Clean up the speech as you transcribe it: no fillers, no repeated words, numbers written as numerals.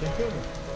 Dziękujemy.